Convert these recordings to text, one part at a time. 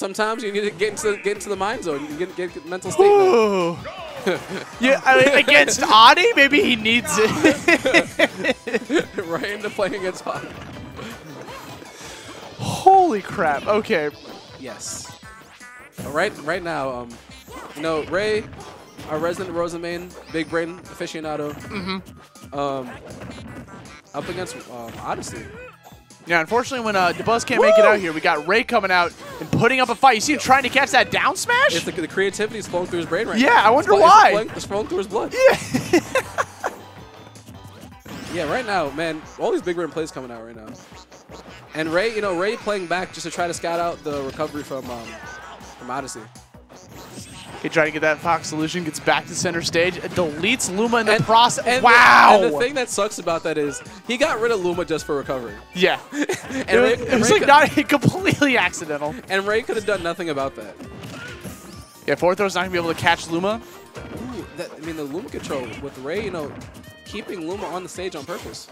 sometimes you need to get into the mind zone. You can get mental state. Yeah, I mean, against Adi, maybe he needs it. Right into playing against Adi. Holy crap! Okay. Yes. Right now, you know, Ray, our resident Rosamane, big brain aficionado. Mm-hmm. Up against Odyssey. Yeah, unfortunately, when DeBuzz can't make it out here, we got Ray coming out and putting up a fight. You see him trying to catch that down smash? It's the creativity is flowing through his brain right now. Yeah, I wonder why. It's flowing through his blood. Yeah. Yeah, right now, man, all these big brain plays coming out right now. And Ray, you know, Ray playing back just to try to scout out the recovery from Odyssey. He tried to get that Fox Illusion, gets back to center stage, deletes Luma in the process. And the thing that sucks about that is he got rid of Luma just for recovery. Yeah. It was like completely accidental. And Ray could have done nothing about that. Yeah, forward throw's not going to be able to catch Luma. Ooh, I mean, the Luma control with Ray, you know, keeping Luma on the stage on purpose.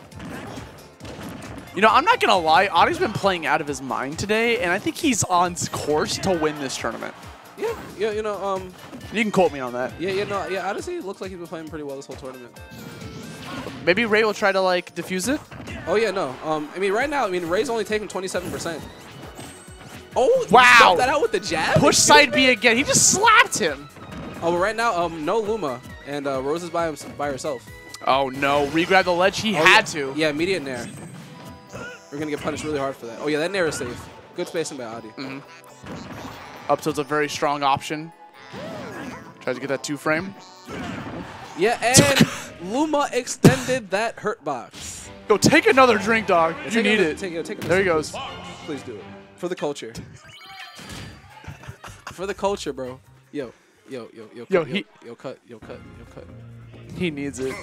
You know, I'm not going to lie. Adi's been playing out of his mind today, and I think he's on course to win this tournament. Yeah, you know, you can quote me on that. Yeah, honestly, it looks like he's been playing pretty well this whole tournament. Maybe Ray will try to, like, defuse it? Oh, yeah, no. I mean, right now, I mean, Ray's only taking 27%. Oh, wow. Stop that out with the jab? Push side B again. He just slapped him. Oh, but right now, no Luma, and Rose is by herself. Oh, no. Regrab the ledge. He had to. Yeah, immediate nair. We're going to get punished really hard for that. Oh, yeah, that nair is safe. Good spacing by Adi. Mm-hmm. Up tilt's a very strong option. Tries to get that 2-frame. Yeah, and Luma extended that hurt box. Go take another drink, dog. Yeah, you need it. Take there he goes. Please do it. For the culture. For the culture, bro. Yo, cut. He needs it.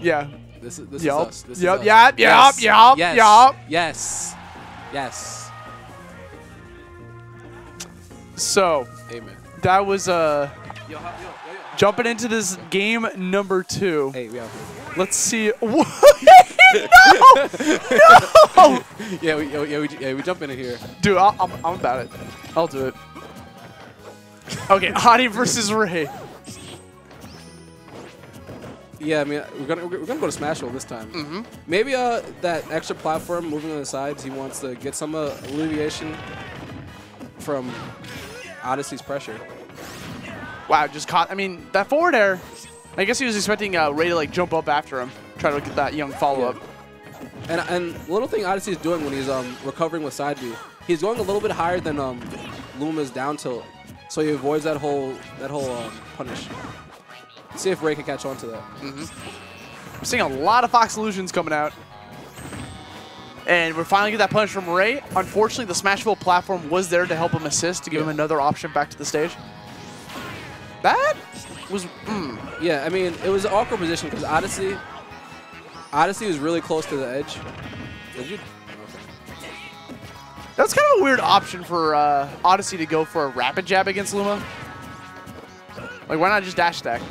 Yeah. This is us. Yes. So, amen. That was jumping into this game number 2. Hey, we out here. Let's see. What? No! Yeah, we jump into here. Dude, I'm about it. I'll do it. Okay, Adi versus Ray. Yeah, I mean, we're gonna go to Smashville this time. Mm-hmm. Maybe that extra platform moving on the sides, he wants to get some alleviation from Odyssey's pressure. Wow, just caught. I mean, that forward air. I guess he was expecting Ray to like jump up after him, try to get that young follow up. Yeah. And little thing Odyssey's doing when he's recovering with side B, he's going a little bit higher than Luma's down tilt, so he avoids that whole punish. Let's see if Ray can catch on to that. Mm-hmm. I'm seeing a lot of Fox Illusions coming out. And we're finally getting that punish from Ray. Unfortunately, the Smashville platform was there to help him assist, to give him another option back to the stage. That was... Yeah, I mean, it was an awkward position because Odyssey was really close to the edge. That's kind of a weird option for Odyssey to go for a rapid jab against Luma. Like, why not just dash stack?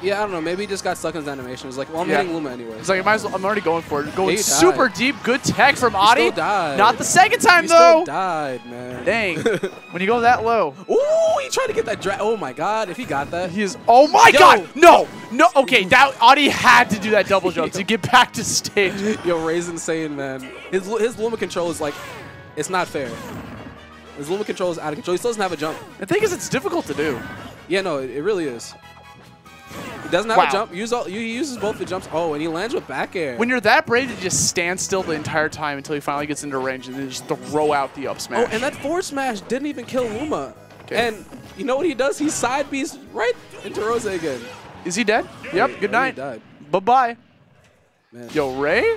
Yeah, I don't know. Maybe he just got stuck in his animation. It was like, well, I'm hitting Luma anyway. It's like, I'm already going for it. Going super deep. Good tech from Adi. Still died. Not the second time, though. Still died, man. Dang. When you go that low. Ooh, he tried to get that drag. Oh, my God. If he got that. He is. Oh, my God. No. No. Okay, that Adi had to do that double jump to get back to stage. Yo, Ray's insane, man. His Luma control is like, it's not fair. His Luma control is out of control. He still doesn't have a jump. The thing is, it's difficult to do. Yeah, no, it really is. He doesn't have a jump. He uses both the jumps. Oh, and he lands with back air. When you're that brave, you just stand still the entire time until he finally gets into range and then just throw out the up smash. Oh, and that forward smash didn't even kill Luma. Okay. And you know what he does? He side B's right into Rose again. Is he dead? Yep. Good night. Bye-bye. Yo, Ray?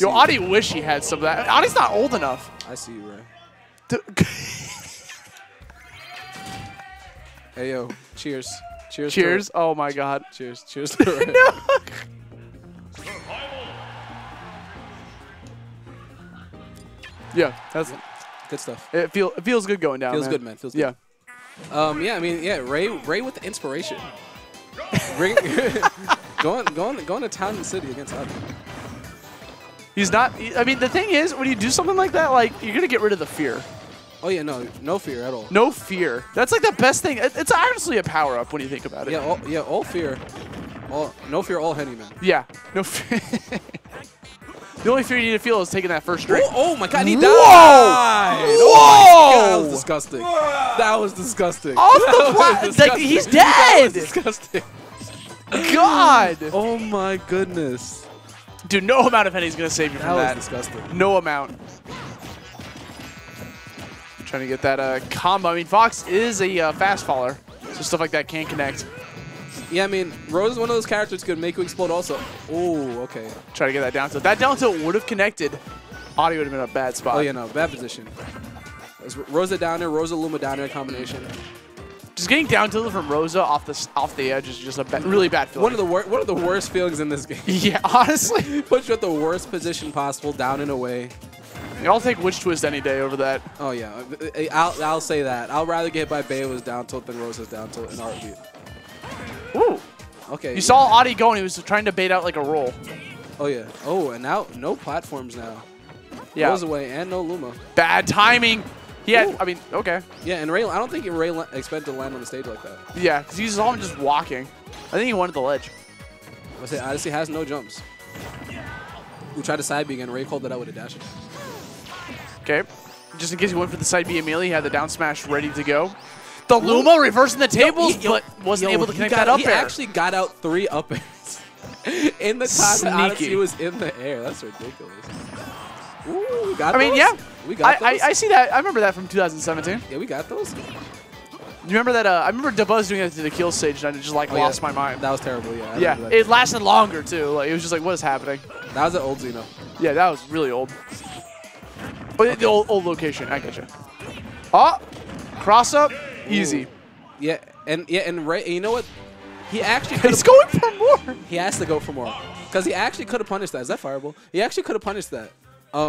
Yo, Adi wish he had some of that. Adi's not old enough. I see you, Ray. Hey, yo. Cheers. Cheers. Cheers. Oh, my God. Cheers. Cheers. To Ray. No. Yeah, that's good stuff. It feels good going down. Feels good, man. Feels good. Yeah. Yeah. I mean, yeah. Ray with the inspiration. going to town and city against Adi. He's not. I mean, the thing is, when you do something like that, like you're gonna get rid of the fear. Oh yeah, no fear at all. No fear. That's like the best thing. It's honestly a power up when you think about it. Yeah, all fear, no fear, all heady man. Yeah, no fear. The only fear you need to feel is taking that first drink. Oh my god, he died! Whoa! Oh my god, that was disgusting. That was disgusting. Off the plot, like, he's dead. That was disgusting. God. Oh my goodness. Dude, no amount of penny's gonna save you from that. That was disgusting. No amount. Trying to get that combo. I mean, Fox is a fast faller, so stuff like that can't connect. Yeah, I mean, Rose is one of those characters who could make you explode also. Oh, okay. Try to get that down tilt. That down tilt would have connected. Audio would have been a bad spot. Oh, yeah, no, bad position. There's Rosa down there, Rosa Luma down there combination. Just getting down tilted from Rosa off the edge is just a really bad feeling. One of the worst feelings in this game. Yeah, honestly. Puts you at the worst position possible, down and away. I'll take Witch Twist any day over that. Oh, yeah. I'll say that. I'll rather get hit by Bayo's down tilt than Rosa's down tilt in heartbeat. Ooh. Okay. You saw Adi going. He was trying to bait out like a roll. Oh, yeah. Oh, and now no platforms now. Yeah. Rosa away and no Luma. Bad timing. Yeah, I mean, okay. Yeah, and Ray, I don't think Ray expected to land on the stage like that. Yeah, because he's all just walking. I think he wanted the ledge. I say, Odyssey has no jumps. We tried to side B again. Ray called that out with a dash. Okay, just in case he went for the side B immediately, he had the down smash ready to go. The Luma reversing the tables, but wasn't able to connect that up air. He actually got out 3 up airs in the time that Odyssey was in the air. That's ridiculous. Ooh, we got those? I mean, yeah. We got those. I see that. I remember that from 2017. Yeah, we got those. You remember that? I remember DeBuzz doing that to the kill stage, and I just like lost my mind. That was terrible, yeah. Yeah, it lasted longer, too. Like, it was just like, what is happening? That was an old Xeno. Yeah, that was really old. But okay. The old location, I get you. Oh, cross up, easy. Yeah, and Ray, you know what? He actually. He's going for more. He has to go for more because he actually could have punished that. Is that fireball? He actually could have punished that.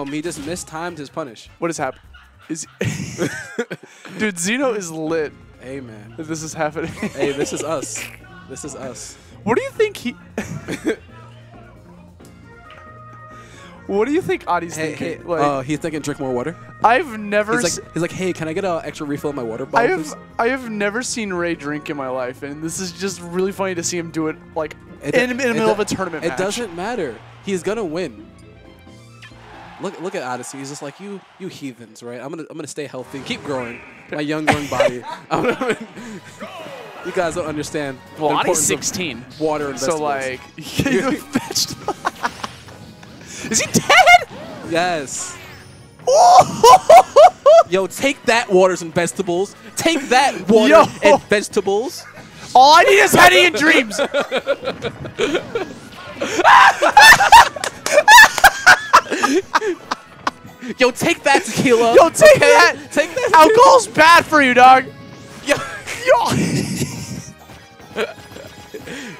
He just mistimed his punish. What has happened? Dude, Xeno is lit. Hey man, this is happening. Hey, this is us. This is us. What do you think he? What do you think Adi's thinking? Hey, like, he's thinking drink more water. I've never. He's like, hey, can I get an extra refill of my water bottle? I have never seen Ray drink in my life, and this is just really funny to see him do it like in the middle of a tournament. It doesn't matter. He's gonna win. Look at Odyssey. He's just like you heathens, right? I'm gonna stay healthy, keep growing my young body. You guys don't understand. Well, Adi's 16. Water and so like. Is he dead? Yes. Yo, take that, waters and vegetables. Take that, water and vegetables. All I need is honey and dreams. Yo, take that tequila. Yo, take that. Take that. Alcohol's bad for you, dog. Yo.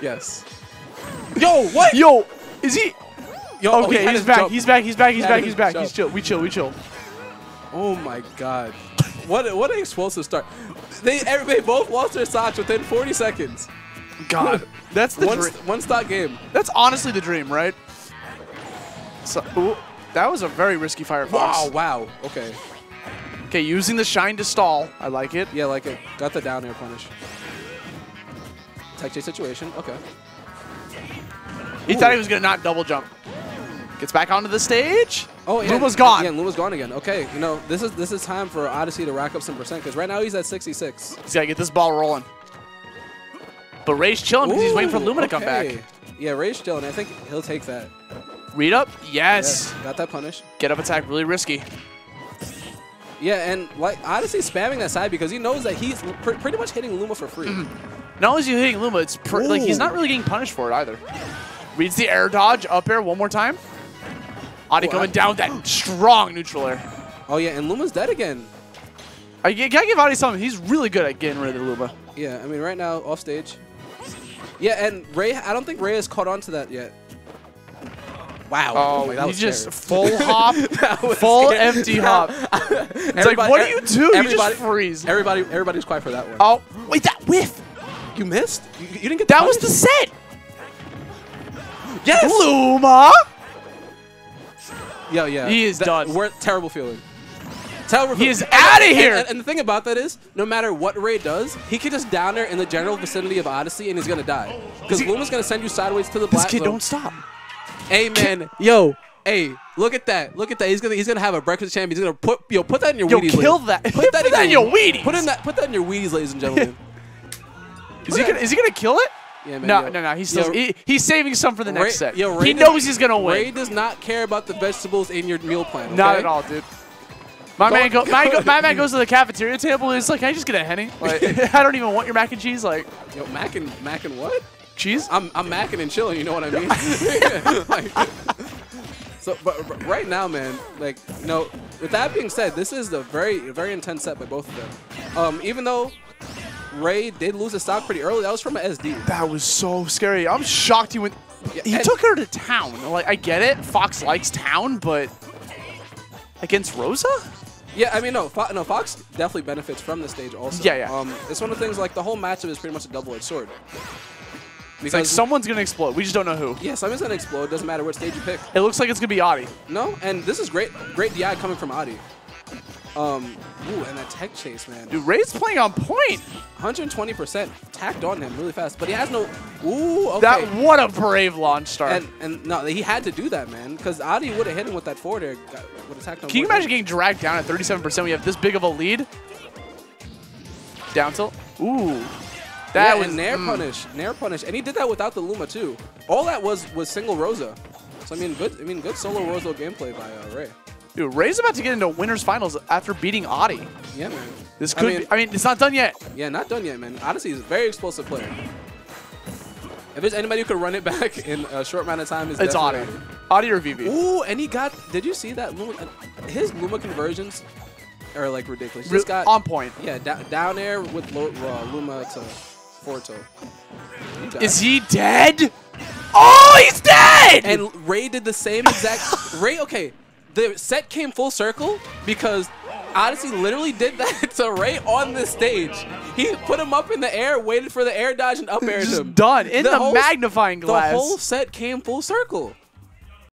Yes. Yo, what? Yo, is he? Yo, okay, oh, he's back. He's chill. We chill. Oh my god. What an explosive start. They both lost their stocks within 40 seconds. God. That's the one stock game. That's honestly the dream, right? So, that was a very risky Firefox. Wow. Okay. Okay, using the shine to stall. I like it. Yeah, I like it. Got the down air punish. Tech J situation. Okay. He thought he was gonna not double jump. Gets back onto the stage. Oh, yeah. Luma's gone. Yeah, Luma's gone again. Okay, you know, this is time for Odyssey to rack up some percent, because right now he's at 66. He's got to get this ball rolling. But Ray's chilling because he's waiting for Luma to come back. Yeah, Ray's chilling. I think he'll take that. Read up? Yes. Yeah, got that punish. Get up attack, really risky. Yeah, and like Odyssey's spamming that side because he knows that he's pretty much hitting Luma for free. Not only is he hitting Luma, it's like he's not really getting punished for it either. Reads the air dodge, up air one more time. Adi going down that strong neutral air. Oh, yeah, and Luma's dead again. You gotta give Adi something. He's really good at getting rid of the Luma. Yeah, I mean, right now, off stage. Yeah, and Ray, I don't think Ray has caught on to that yet. Wow. Oh, that was just full hop, full empty hop. It's like, what do? You just freeze. Everybody's quiet for that one. Oh, wait, that whiff. You missed? You didn't get that. That was the set. Yes. Luma. Yeah. He is done. Terrible feeling. He is out of here! And the thing about that is, no matter what Ray does, he can just down her in the general vicinity of Odyssey and he's gonna die. Because Luma's gonna send you sideways to the black zone. This kid don't stop. Hey, man. Yo. Hey, look at that. Look at that. He's gonna have a breakfast champion. He's gonna put that in your Wheaties. Yo, kill that. Put that in your Wheaties. Put that in your Wheaties, ladies and gentlemen. Is he gonna kill it? Yeah, man, no. He's saving some for the next set. Yo, he knows he's gonna win. Ray does not care about the vegetables in your meal plan. Okay? Not at all, dude. My man goes to the cafeteria table and is like, "Can I just get a Henny? Like, I don't even want your mac and cheese." Like, yo, mac and what? Cheese? I'm macking and chilling. You know what I mean? Like, so, but right now, man, like, you know, with that being said, this is a very intense set by both of them. Even though Ray did lose a stock pretty early. That was from an SD. That was so scary. I'm shocked he went. Yeah, he took her to town. Like, I get it. Fox likes town, but against Rosa? Yeah, I mean, no. Fox definitely benefits from the stage also. Yeah. It's one of the things, like, the whole matchup is pretty much a double-edged sword. Because, like, someone's gonna explode. We just don't know who. Yeah, someone's gonna explode. Doesn't matter what stage you pick. It looks like it's gonna be Adi. No, and this is great DI coming from Adi. Ooh, and that tech chase, man. Dude, Ray's playing on point. 120% tacked on him really fast, but he has no. Ooh, okay. That what a brave launch start. And no, he had to do that, man, because Adi would have hit him with that forward air. Can you imagine getting dragged down at 37%? We have this big of a lead. Down tilt. Ooh. That was Nair punish. Nair punish, and he did that without the Luma too. All that was single Rosa. So I mean, good solo Rosa gameplay by Ray. Dude, Ray's about to get into winners finals after beating Adi. Yeah, man. This could I mean, it's not done yet. Yeah, not done yet, man. Odyssey is a very explosive player. If there's anybody who could run it back in a short amount of time, it's Adi. Adi or VV. Ooh, and he got... Did you see that? His Luma conversions are, like, ridiculous. Just got, on point. Yeah, down air with Luma to Forto. Is he dead? Oh, he's dead! And Ray did the same exact... Ray, okay... The set came full circle because Odyssey literally did that to Ray on this stage. He put him up in the air, waited for the air dodge, and up aired him. Done in the magnifying glass. The whole set came full circle.